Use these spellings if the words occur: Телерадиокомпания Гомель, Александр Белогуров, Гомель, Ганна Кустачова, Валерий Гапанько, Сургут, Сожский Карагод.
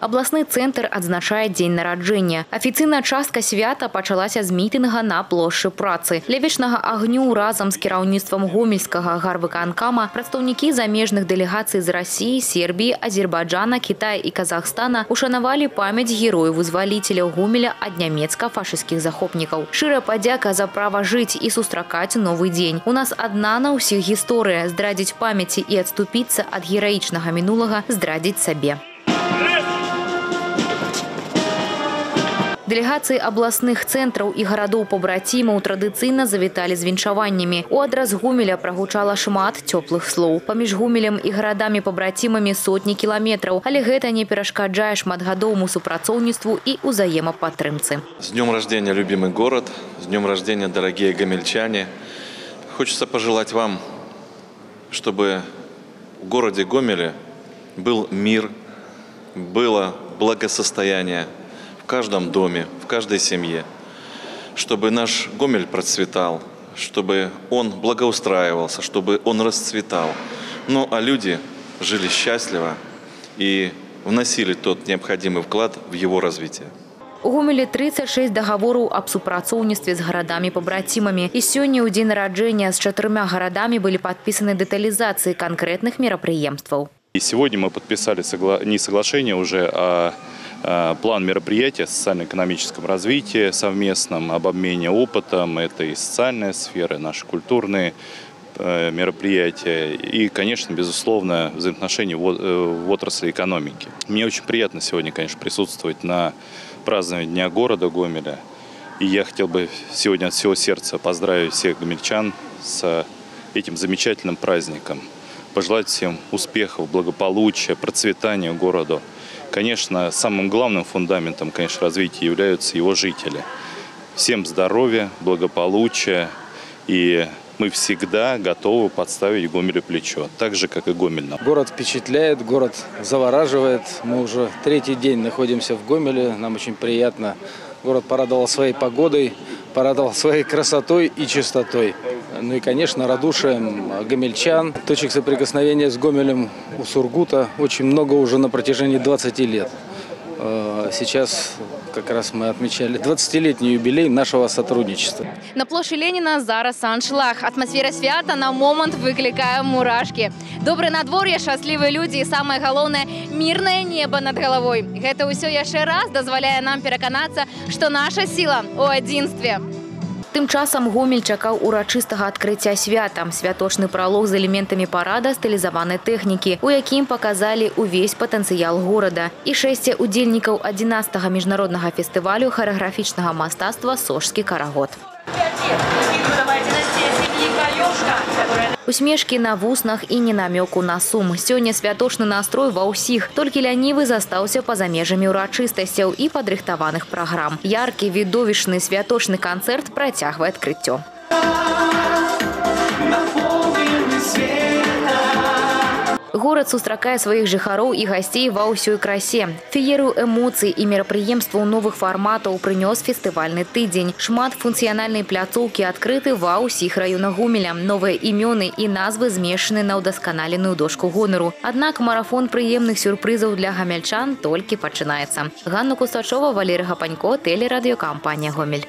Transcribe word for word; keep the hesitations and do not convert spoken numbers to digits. Абласны цэнтр адзначае дзень нараджэння. Афіцыйная частка свята пачалася з мітынга на плошчы працы. Для вечнага агню разам з кіраўніцтвам гомельскага гарвыканкама прадстаўнікі замежных дэлегацый з Расіі, Сербіі, Азербайджана, Китая і Казахстана ушанавалі памяць герояў-вызваліцеляў Гомеля ад нямецка-фашысцкіх захопнікаў. Шчырая падзяка за права жыць і сустракаць новы дзень. У нас адна на ўсіх гісторыя. Здрадзіць памяці і адступіцца ад гераічнага мінулага, здрадзіць сабе. Делегации областных центров и городов побратимов традиционно завитали с венчаваниями. У адрес Гомеля прогучало шмат теплых слов. Помеж Гомелем и городами-побратимами сотни километров. Але гэта не перешкаджае шматгадовому супрацовництву и узаемоподтрымцы. С днем рождения, любимый город! С днем рождения, дорогие гомельчане! Хочется пожелать вам, чтобы в городе Гомеле был мир, было благосостояние. В каждом доме, в каждой семье, чтобы наш Гомель процветал, чтобы он благоустраивался, чтобы он расцветал. Ну а люди жили счастливо и вносили тот необходимый вклад в его развитие. У Гомеля тридцать шесть договоров об супрацоўніцтве с городами-побратимами. И сегодня у день рождения с четырьмя городами были подписаны детализации конкретных мероприемств. И сегодня мы подписали согла... не соглашение уже, а план мероприятия о социально-экономическом развитии совместном, об обмене опытом. Это и социальная сфера, наши культурные мероприятия и, конечно, безусловно, взаимоотношения в отрасли экономики. Мне очень приятно сегодня, конечно, присутствовать на праздновании Дня города Гомеля. И я хотел бы сегодня от всего сердца поздравить всех гомельчан с этим замечательным праздником. Пожелать всем успехов, благополучия, процветания городу. Конечно, самым главным фундаментом, конечно, развития являются его жители. Всем здоровья, благополучия, и мы всегда готовы подставить Гомелю плечо, так же, как и Гомель нам. Город впечатляет, город завораживает. Мы уже третий день находимся в Гомеле, нам очень приятно. Город порадовал своей погодой, порадовал своей красотой и чистотой. Ну и, конечно, радушием гомельчан. Точек соприкосновения с Гомелем у Сургута очень много уже на протяжении двадцати лет. Сейчас как раз мы отмечали двадцатилетний юбилей нашего сотрудничества. На площади Ленина зараз аншлаг. Атмосфера свята на момент выкликая мурашки. Доброе надворье, счастливые люди и, самое главное, мирное небо над головой. Это все еще раз дозволяя нам переконаться, что наша сила у единстве. Тем часом Гомель чакал урочистого открытия свята. Святочный пролог с элементами парада стилизованной техники, у яким показали увесь потенциал города. И шесть удельников одиннадцатого международного фестиваля хореографичного мастерства «Сожский Карагод». Усмешки на вуснах и не намеку на сум. Сегодня святочный настрой во усих. Только лянивый застался по замежами урочистостей и подрыхтованных программ. Яркий, видовищный святочный концерт протягивает открытие. Город сустракае своих жыхароў и гостей во ўсёй красе. Фееру эмоций и мерапрыемстваў новых форматов принес фестивальный тыдзень. Шмат функциональной пляцоўкі открыты во ўсіх районах Гомеля. Новые имены и назвы змешаны на удасканаленную дошку гонору. Однако марафон приемных сюрпризов для гомельчан только начинается. Ганна Кустачова, Валерий Гапанько, телерадиокомпания «Гомель».